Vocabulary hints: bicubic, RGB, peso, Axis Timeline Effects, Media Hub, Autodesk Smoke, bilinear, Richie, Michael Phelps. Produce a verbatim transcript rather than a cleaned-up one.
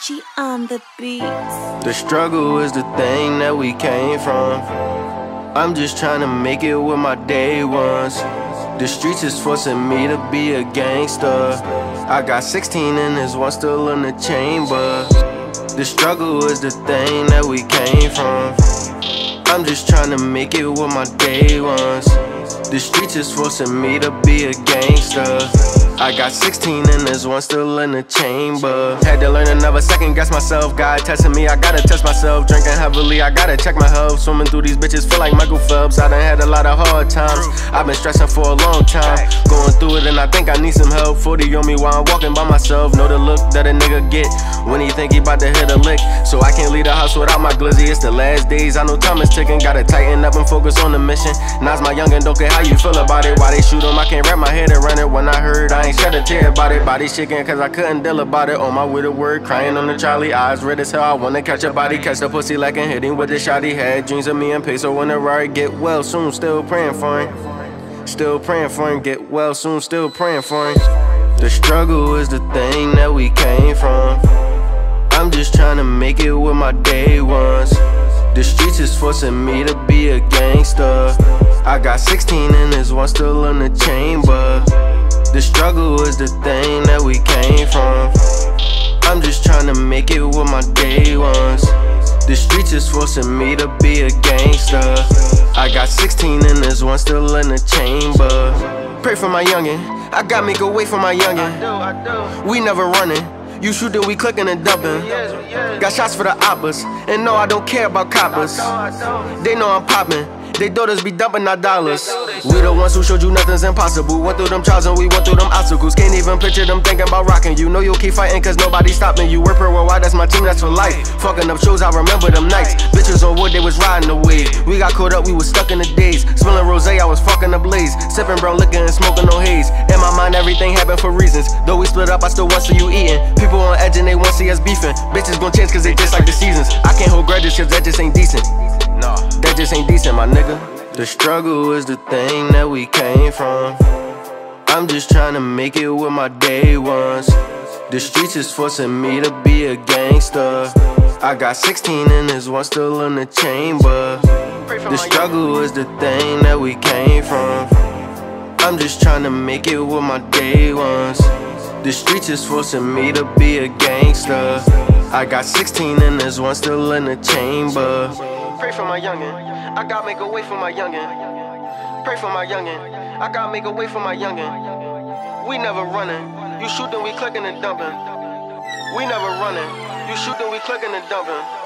Richie on the beat. The struggle is the thing that we came from. I'm just trying to make it with my day ones. The streets is forcing me to be a gangster. I got sixteen and there's one still in the chamber. The struggle is the thing that we came from. I'm just trying to make it with my day ones. The streets is forcing me to be a gangster. I got sixteen and there's one still in the chamber. Had to learn another second, guess myself. God testing me, I gotta test myself. Drinking heavily, I gotta check my health. Swimming through these bitches, feel like Michael Phelps. I done had a lot of hard times, I've been stressing for a long time. Going through it and I think I need some help. forty on me while I'm walking by myself. Know the look that a nigga get when he think he bout to hit a lick. So I can't leave the house without my glizzy. It's the last days, I know time is ticking. Gotta tighten up and focus on the mission. Nas my youngin', don't care how you feel about it. Why they shoot him, I can't wrap my head around it. When I heard, I ain't shed a tear about it. Body shaking cause I couldn't deal about it. On my way to work, crying on the trolley. Eyes red as hell, I wanna catch a body. Catch the pussy lacking, hit him with the shot. He had dreams of me and Peso in the Rari. Get well soon, still praying for him. Still praying for him. Get well soon, still praying for him. The struggle is the thing that we came from. I'm just trying to make it with my day ones. The streets is forcing me to be a gangster. I got sixteen and there's one still in the chamber. The struggle is the thing that we came from. I'm just trying to make it with my day ones. The streets is forcing me to be a gangster. I got sixteen and there's one still in the chamber. Pray for my youngin', I gotta make a way for my youngin'. We never running. You shootin', we clickin' and dumpin'. Got shots for the oppas. And no, I don't care about coppers. They know I'm poppin'. They daughters be dumping our dollars. We the ones who showed you nothing's impossible. Went through them trials and we went through them obstacles. Can't even picture them thinking about rocking you. Know you'll keep fighting cause nobody's stopping you. We're pro worldwide, that's my team, that's for life. Fucking up shows, I remember them nights. Bitches on wood, they was riding away. We got caught up, we was stuck in the days. Smelling rosé, I was fucking ablaze. Sipping brown liquor and smoking no haze. In my mind, everything happened for reasons. Though we split up, I still want to see you eating. People on edge and they want to see us beefing. Bitches gon' change cause they just like the seasons. I can't hold grudges cause that just ain't decent. That just ain't decent, my nigga. The struggle is the thing that we came from. I'm just trying to make it with my day ones. The streets is forcing me to be a gangster. I got sixteen and there's one still in the chamber. The struggle is the thing that we came from. I'm just trying to make it with my day ones. The streets is forcing me to be a gangster. I got sixteen and there's one still in the chamber. Pray for my youngin', I gotta make a way for my youngin'. Pray for my youngin', I gotta make a way for my youngin'. We never runnin', you shootin', we clickin' and dumpin'. We never runnin', you shootin', we clickin' and dumpin'.